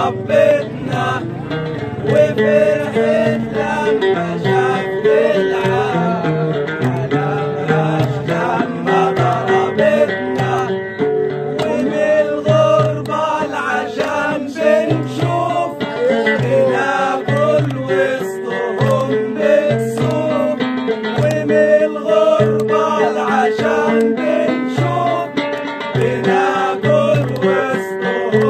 حبيتنا وفرحت لما شافت العالم، ملامهاش لما ضربتنا ومن الغربة العشم بنشوف بناكل وسطهم بنسوق، ومن الغربة العشم بنشوف بناكل وسطهم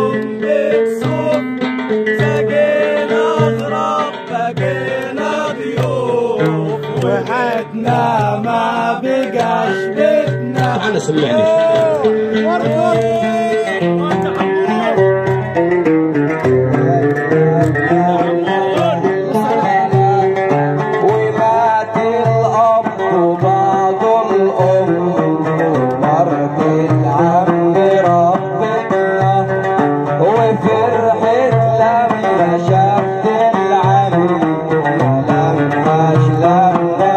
وحدنا ما بقاش بيتنا. أنا سمعني ومات الأب وبعض الأم ومرت العم ربنا وفرحت لما شافت العم، ملامهاش لما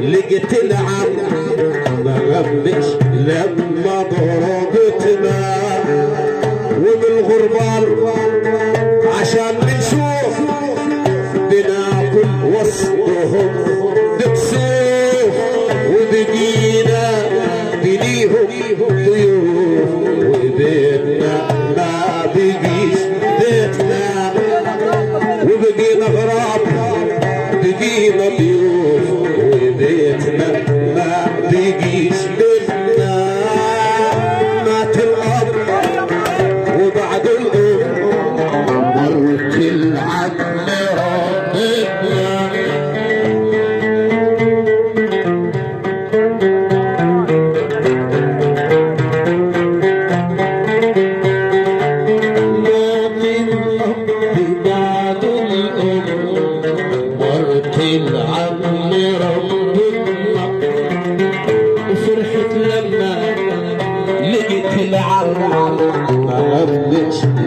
لقيت العم ما غبش لما ضربتنا وبالغربال عشان بنشوف بناكل وسطهم بكسوف وبقينا بليهم ضيوف وبيتنا ما بقيش بيتنا وبقينا غراب بقينا ضيوف بيتنا ما بيجيش بيتنا. مات الأب وبعد الأم مرت العم ربنا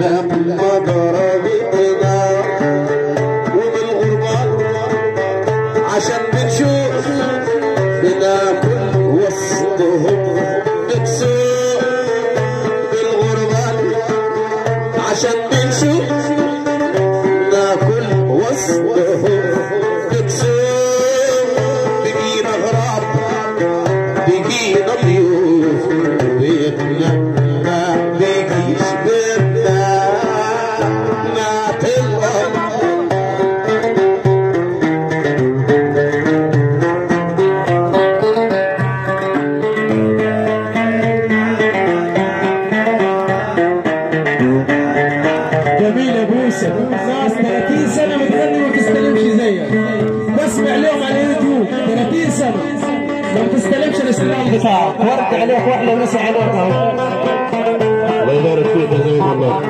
لما ضربتنا وبالغربة عشان بنشوف بناكل وسطهم بنسوق، بالغربة عشان بنشوف بناكل وسطهم بنسوق، بقينا غراب بقينا ضيوف بيتنا ما بيجيش بيتنا. مات الأب جميل يا بوسة، ناس 30 سنة بتغني ما بتستلمش زيك، بسمع لهم على اليوتيوب 30 سنة ما بتستلمش الاستلام بتاعك، ورد عليك واحنا ونسي عليك اهو. الله يبارك فيك يا زميلي والله.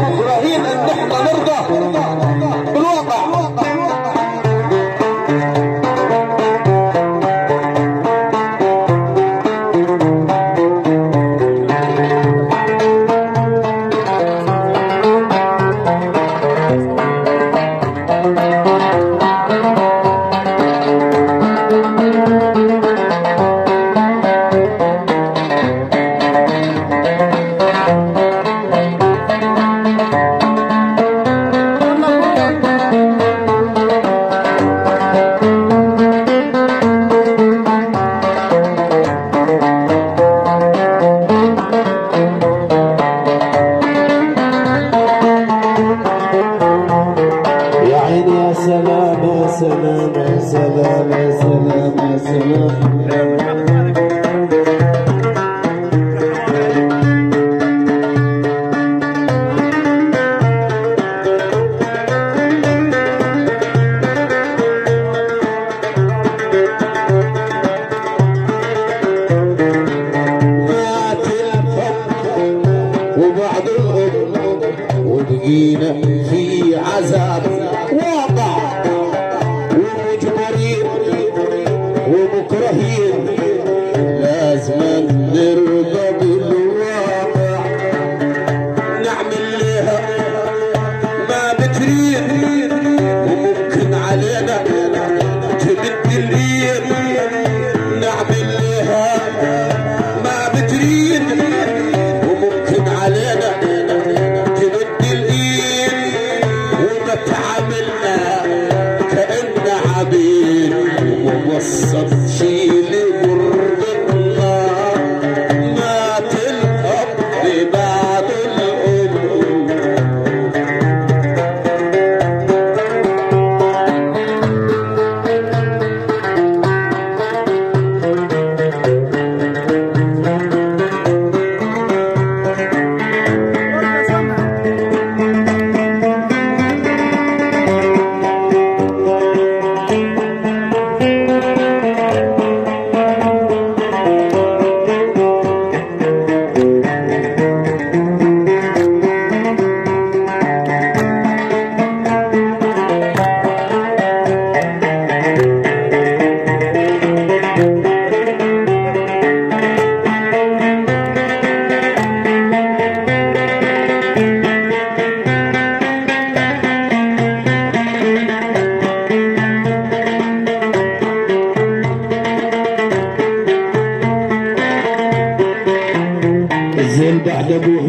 ابراهيم ان احنا نرضى بالواقع. في عذاب واقع ومجبرين ومكرهين لازم نرضى بالواقع، نعمل لها ما بتريد وممكن علينا تمد الايد، نعمل لها ما بتريد وممكن علينا وصف شيل قرب الله، ما تلقب ببعض الأمور. بعد أبوه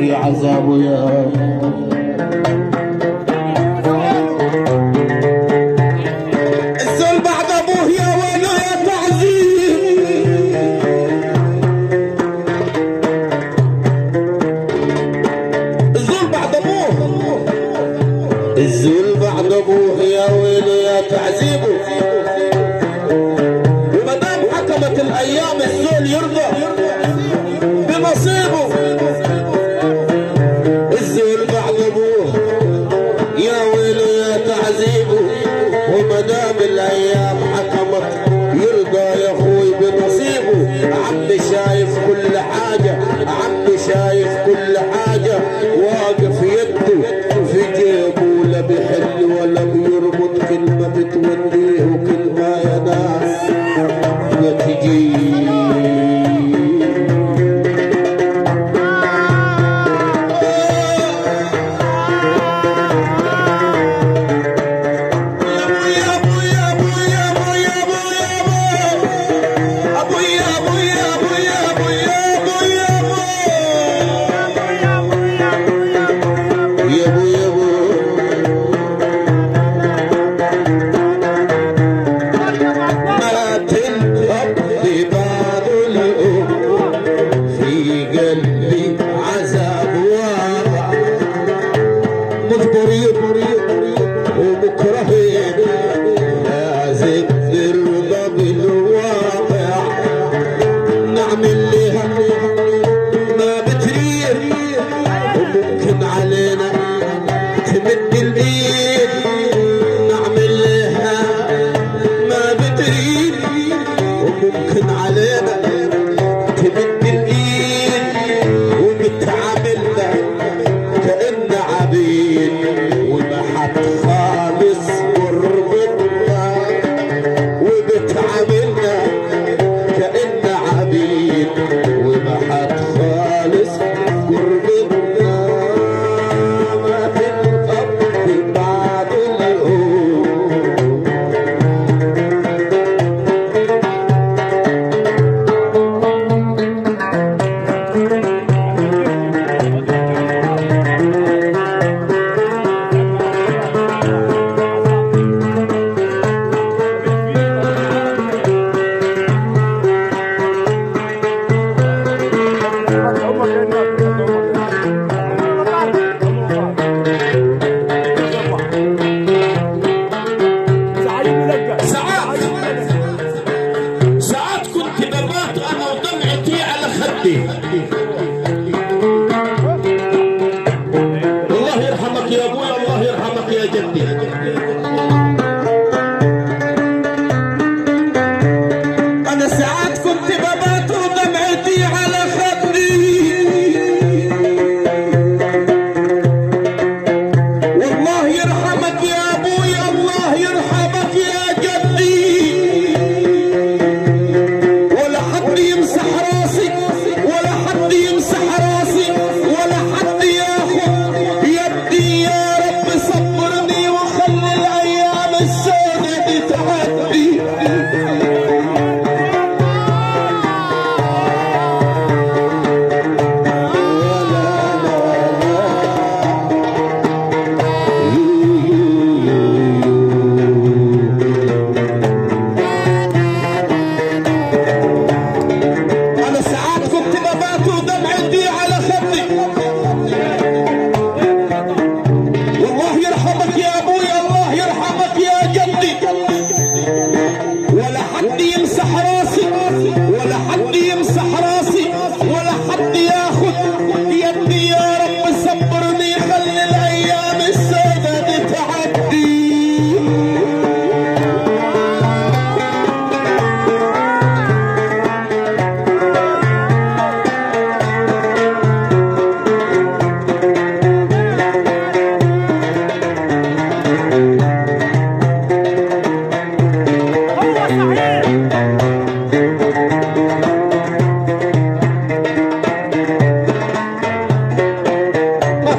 يا عذابه يا الزول، بعد أبوه يا ويله يا تعذيب، الزول بعد أبوه، الزول بعد أبوه يا ويله يا تعذيبه. وما دام حكمت الأيام الزول يرضى بنصيبه، الزول بعد أبوه يا ويله يا تعذيبه، وما دام الأيام حكمت يرضى يا أخوي بنصيبه. عمي شايف كل حاجة، عمي شايف كل حاجة، واقف يده في جيبه، لا بيحل ولا بيربط، كلمة بتوديه وكلمة يا ناس لا تجي. علينا تبدي الإيد وبتعاملنا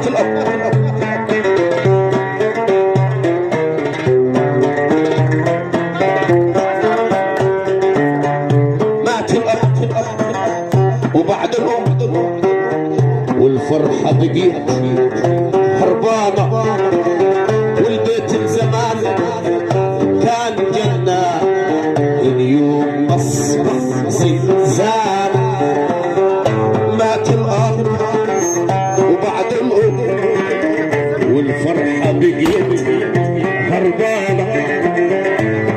في الأرض. والفرحة بقيت هربانة، والبيت الزمان كان جنة، اليوم مصرف زلزال. مات الأرض وبعد الأم، والفرحة بقيت هربانة،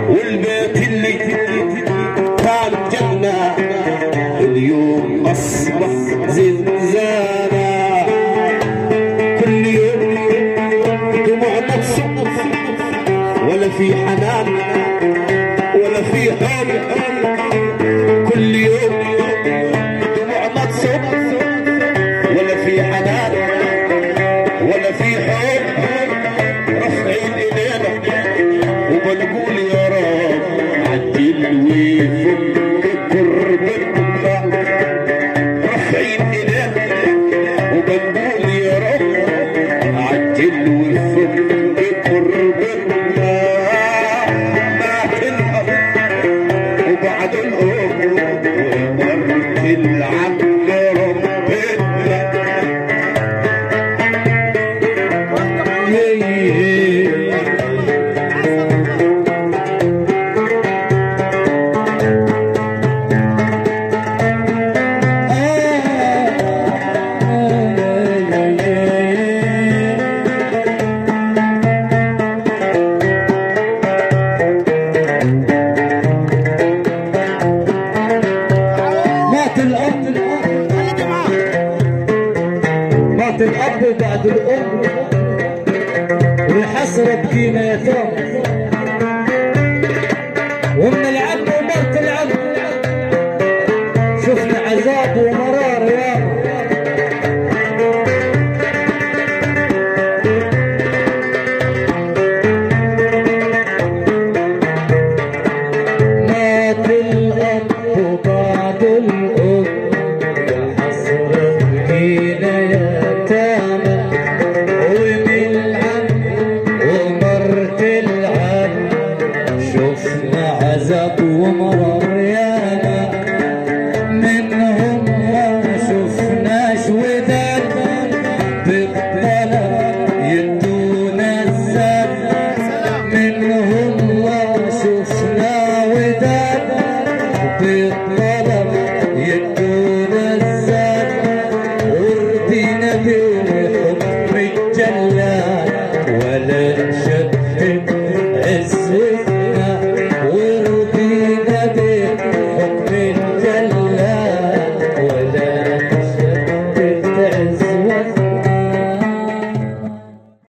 والبيت اللي كان جنة، اليوم مصرف زلزال. ولا في حنان ولا في حب، كل يوم دموعنا تصب، ولا في حنان ولا في حب، رافعين ايدينا وبنقول يا رب عجل ويفك كربتنا، رافعين ايدينا وبنقول يا رب عجل ويفك كربتنا. الأب وبعد الأم والحسرة بكينا يا ترى، ومن العم ومرت العم شفنا عذاب ومرار يا رب. مات الأب وبعد الأم والحسرة بكينا يا ولا شك عزوة.